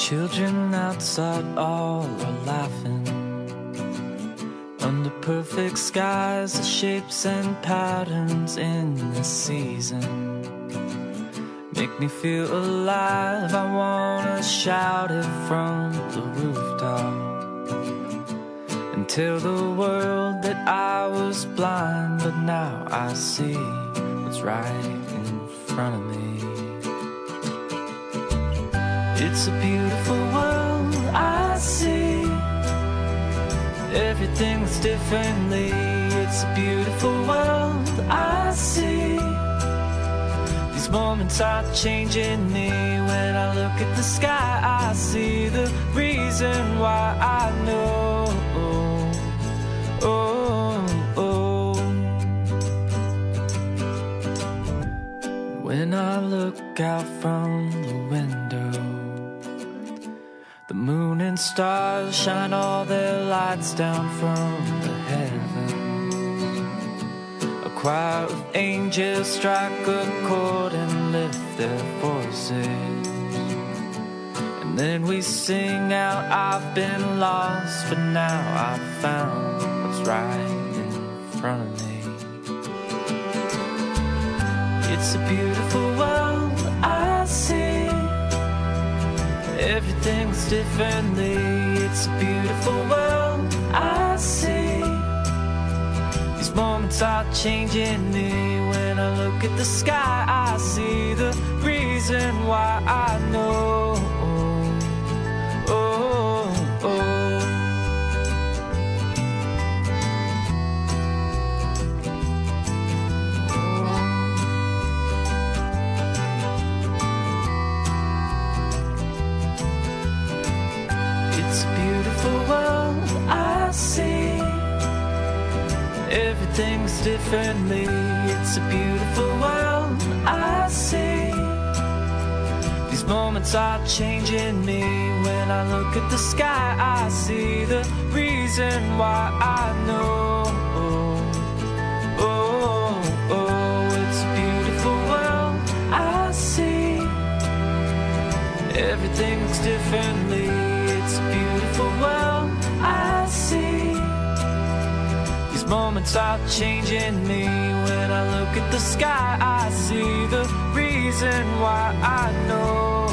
Children outside all are laughing. Under perfect skies, the shapes and patterns in the season make me feel alive. I wanna shout it from the rooftop and tell the world that I was blind, but now I see what's right in front of me. It's a beautiful world, I see everything's differently. It's a beautiful world, I see these moments are changing me. When I look at the sky, I see the reason why I know. Oh, oh, oh. When I look out from the window, the moon and stars shine all their lights down from the heavens. A choir of angels strike a chord and lift their voices, and then we sing out, I've been lost, but now I've found what's right in front of me. It's a beautiful world, I see everything's differently. It's a beautiful world, I see these moments are changing me. When I look at the sky, I see the reason why I know. Oh, it's a beautiful world, I see everything's differently. It's a beautiful world, I see these moments are changing me. When I look at the sky, I see the reason why I know. Oh, oh, oh. It's a beautiful world, I see everything's differently. It's a beautiful world, I see these moments are changing me. When I look at the sky, I see the reason why I know.